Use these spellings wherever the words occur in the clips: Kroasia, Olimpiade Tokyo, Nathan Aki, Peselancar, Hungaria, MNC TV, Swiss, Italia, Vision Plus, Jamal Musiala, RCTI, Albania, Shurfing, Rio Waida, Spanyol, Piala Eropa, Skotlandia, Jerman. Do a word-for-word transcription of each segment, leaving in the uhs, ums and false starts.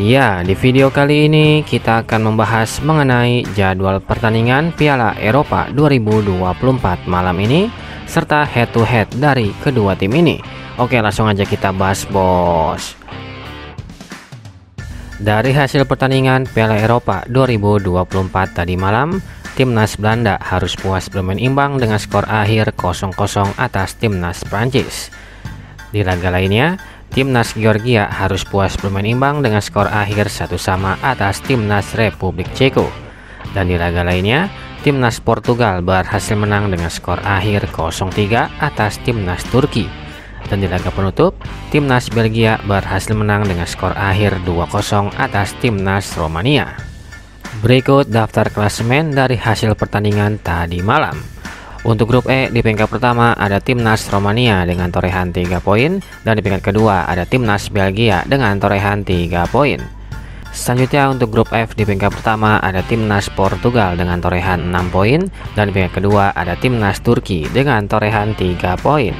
Ya, di video kali ini kita akan membahas mengenai jadwal pertandingan Piala Eropa dua ribu dua puluh empat malam ini serta head to head dari kedua tim ini. Oke, langsung aja kita bahas, bos. Dari hasil pertandingan Piala Eropa dua ribu dua puluh empat tadi malam, timnas Belanda harus puas bermain imbang dengan skor akhir nol nol atas timnas Prancis. Di laga lainnya, timnas Georgia harus puas bermain imbang dengan skor akhir satu sama atas timnas Republik Ceko. Dan di laga lainnya, timnas Portugal berhasil menang dengan skor akhir nol tiga atas timnas Turki. Dan di laga penutup, timnas Belgia berhasil menang dengan skor akhir dua nol atas timnas Romania. Berikut daftar klasemen dari hasil pertandingan tadi malam. Untuk grup E, di peringkat pertama ada timnas Romania dengan torehan tiga poin, dan di peringkat kedua ada timnas Belgia dengan torehan tiga poin. Selanjutnya untuk grup F, di peringkat pertama ada timnas Portugal dengan torehan enam poin, dan di peringkat kedua ada timnas Turki dengan torehan tiga poin.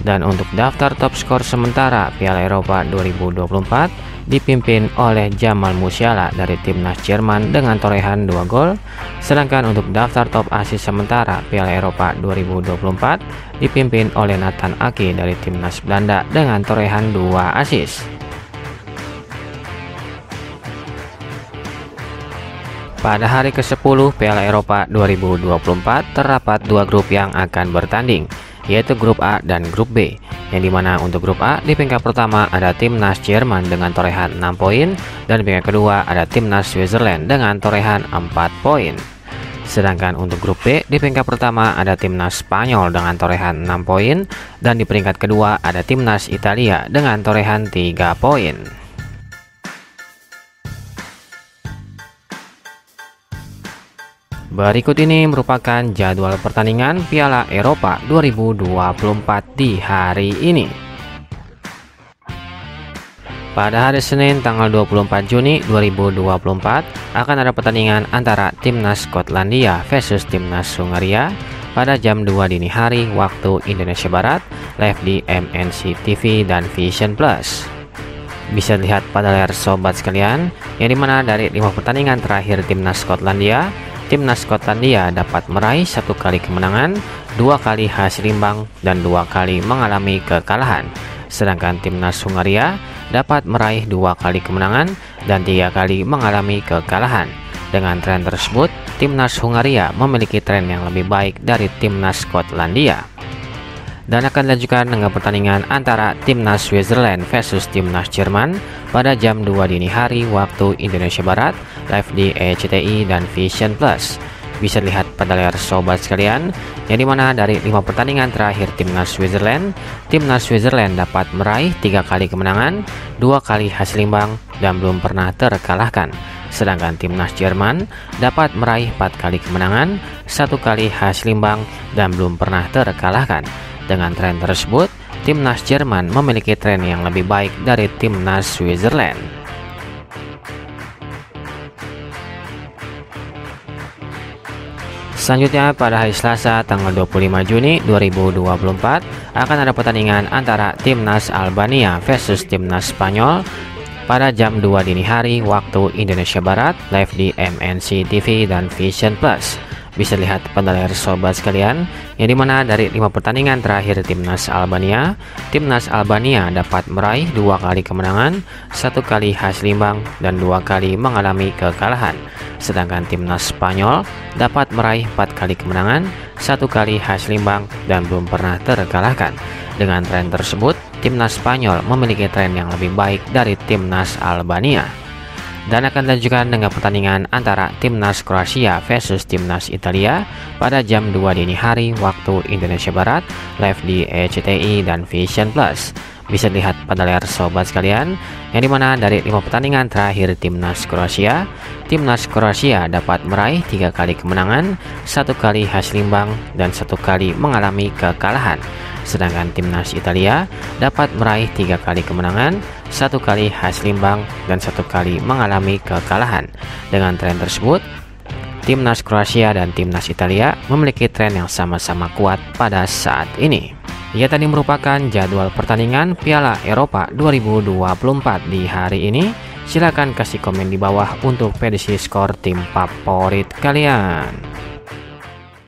Dan untuk daftar top skor sementara Piala Eropa dua ribu dua puluh empat dipimpin oleh Jamal Musiala dari timnas Jerman dengan torehan dua gol. Sedangkan untuk daftar top asis sementara Piala Eropa dua ribu dua puluh empat dipimpin oleh Nathan Aki dari timnas Belanda dengan torehan dua asis. Pada hari ke sepuluh Piala Eropa dua ribu dua puluh empat terdapat dua grup yang akan bertanding, yaitu grup A dan grup B, yang dimana untuk grup A di peringkat pertama ada timnas Jerman dengan torehan enam poin, dan di peringkat kedua ada timnas Switzerland dengan torehan empat poin. Sedangkan untuk grup B di peringkat pertama ada timnas Spanyol dengan torehan enam poin, dan di peringkat kedua ada timnas Italia dengan torehan tiga poin. Berikut ini merupakan jadwal pertandingan Piala Eropa dua ribu dua puluh empat di hari ini. Pada hari Senin tanggal dua puluh empat Juni dua ribu dua puluh empat akan ada pertandingan antara timnas Skotlandia versus timnas Hungaria pada jam dua dini hari waktu Indonesia Barat, live di M N C T V dan Vision Plus. Bisa dilihat pada layar sobat sekalian, yang dimana dari lima pertandingan terakhir timnas Skotlandia, timnas Skotlandia dapat meraih satu kali kemenangan, dua kali hasil imbang, dan dua kali mengalami kekalahan. Sedangkan timnas Hungaria dapat meraih dua kali kemenangan dan tiga kali mengalami kekalahan. Dengan tren tersebut, timnas Hungaria memiliki tren yang lebih baik dari timnas Skotlandia. Dan akan dilanjutkan dengan pertandingan antara timnas Switzerland versus timnas Jerman pada jam dua dini hari waktu Indonesia Barat, live di R C T I dan Vision Plus. Bisa dilihat pada layar sobat sekalian, yang dimana dari lima pertandingan terakhir timnas Switzerland, timnas Switzerland dapat meraih tiga kali kemenangan, dua kali hasil imbang, dan belum pernah terkalahkan. Sedangkan timnas Jerman dapat meraih empat kali kemenangan, satu kali hasil imbang, dan belum pernah terkalahkan. Dengan tren tersebut, timnas Jerman memiliki tren yang lebih baik dari timnas Switzerland. Selanjutnya pada hari Selasa tanggal dua puluh lima Juni dua ribu dua puluh empat akan ada pertandingan antara timnas Albania versus timnas Spanyol pada jam dua dini hari waktu Indonesia Barat, live di M N C T V dan Vision Plus. Bisa lihat pada layar sobat sekalian, yang dimana dari lima pertandingan terakhir timnas Albania, timnas Albania dapat meraih dua kali kemenangan, satu kali hasil imbang, dan dua kali mengalami kekalahan. Sedangkan timnas Spanyol dapat meraih empat kali kemenangan, satu kali hasil imbang, dan belum pernah terkalahkan. Dengan tren tersebut, timnas Spanyol memiliki tren yang lebih baik dari timnas Albania. Dan akan dilanjutkan dengan pertandingan antara timnas Kroasia versus timnas Italia pada jam dua dini hari waktu Indonesia Barat, live di R C T I dan Vision Plus. Bisa dilihat pada layar sobat sekalian, yang dimana dari lima pertandingan terakhir timnas Kroasia, timnas Kroasia dapat meraih tiga kali kemenangan, satu kali hasil imbang, dan satu kali mengalami kekalahan. Sedangkan timnas Italia dapat meraih tiga kali kemenangan, satu kali hasil imbang, dan satu kali mengalami kekalahan. Dengan tren tersebut, timnas Kroasia dan timnas Italia memiliki tren yang sama-sama kuat pada saat ini. Ia tadi merupakan jadwal pertandingan Piala Eropa dua ribu dua puluh empat di hari ini. Silahkan kasih komen di bawah untuk prediksi skor tim favorit kalian.